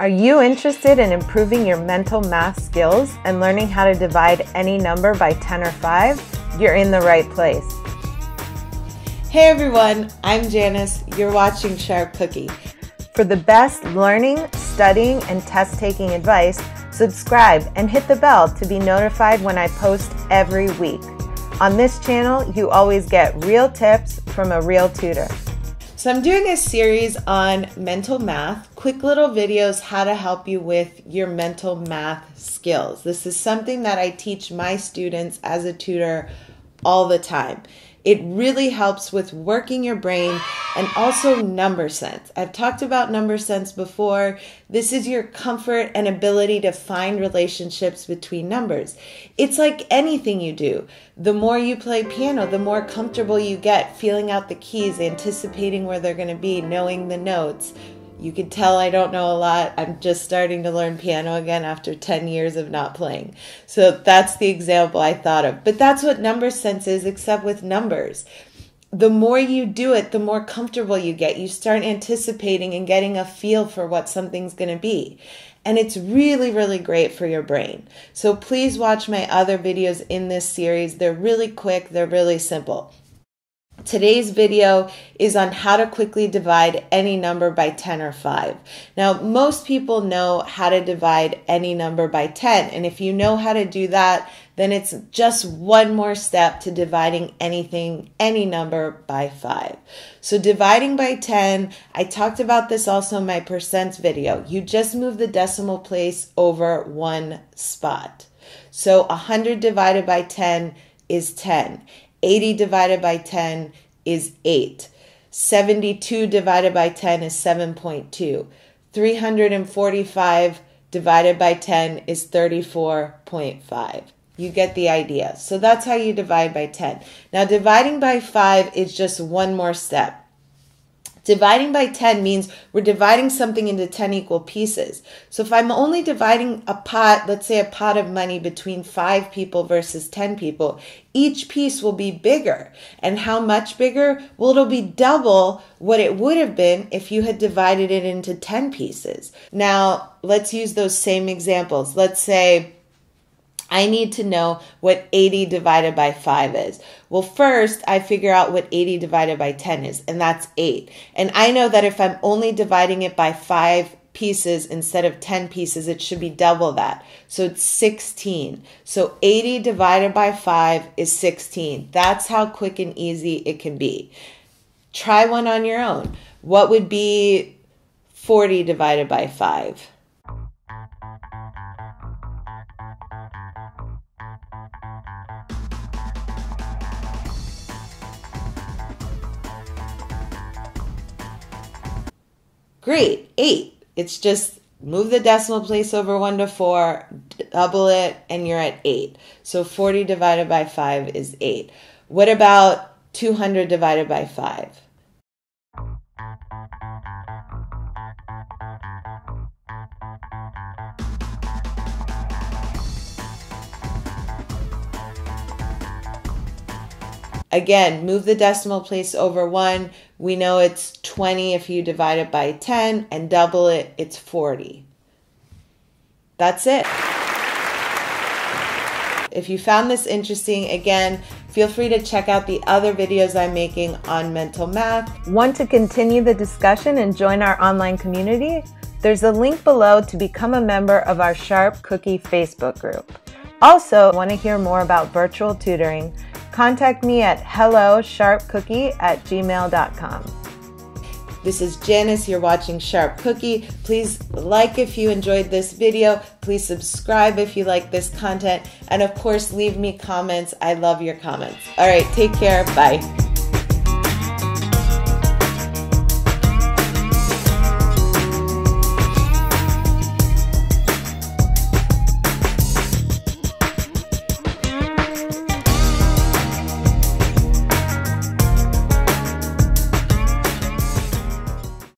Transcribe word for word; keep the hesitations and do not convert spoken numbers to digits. Are you interested in improving your mental math skills and learning how to divide any number by ten or five? You're in the right place. Hey everyone, I'm Janice. You're watching Sharp Cookie. For the best learning, studying, and test-taking advice, subscribe and hit the bell to be notified when I post every week. On this channel, you always get real tips from a real tutor. So I'm doing a series on mental math, quick little videos how to help you with your mental math skills. This is something that I teach my students as a tutor all the time. It really helps with working your brain and also number sense. I've talked about number sense before. This is your comfort and ability to find relationships between numbers. It's like anything you do. The more you play piano, the more comfortable you get feeling out the keys, anticipating where they're going to be, knowing the notes. You can tell I don't know a lot. I'm just starting to learn piano again after ten years of not playing. So that's the example I thought of. But that's what number sense is, except with numbers. The more you do it, the more comfortable you get. You start anticipating and getting a feel for what something's going to be. And it's really, really great for your brain. So please watch my other videos in this series. They're really quick. They're really simple. Today's video is on how to quickly divide any number by ten or five. Now, most people know how to divide any number by ten, and if you know how to do that, then it's just one more step to dividing anything, any number by five. So dividing by ten, I talked about this also in my percents video. You just move the decimal place over one spot. So one hundred divided by ten is ten. eighty divided by ten is eight. seventy-two divided by ten is seven point two. three hundred forty-five divided by ten is thirty-four point five. You get the idea. So that's how you divide by ten. Now, dividing by five is just one more step. Dividing by ten means we're dividing something into ten equal pieces. So if I'm only dividing a pot, let's say a pot of money between five people versus ten people, each piece will be bigger. And how much bigger? Well, it'll be double what it would have been if you had divided it into ten pieces. Now, let's use those same examples. Let's say I need to know what eighty divided by five is. Well, first, I figure out what eighty divided by ten is, and that's eight. And I know that if I'm only dividing it by five pieces instead of ten pieces, it should be double that. So it's sixteen. So eighty divided by five is sixteen. That's how quick and easy it can be. Try one on your own. What would be forty divided by five? Great, eight. It's just move the decimal place over one to four, double it, and you're at eight. So forty divided by five is eight. What about two hundred divided by five? Again, move the decimal place over one. We know it's twenty if you divide it by ten, and double it, it's forty. That's it. If you found this interesting, again, feel free to check out the other videos I'm making on mental math. Want to continue the discussion and join our online community? There's a link below to become a member of our Sharp Cookie Facebook group. Also, want to hear more about virtual tutoring? Contact me at hello sharp cookie at gmail dot com. This is Janice, you're watching Sharp Cookie. Please like if you enjoyed this video. Please subscribe if you like this content. And of course, leave me comments. I love your comments. All right, take care. Bye.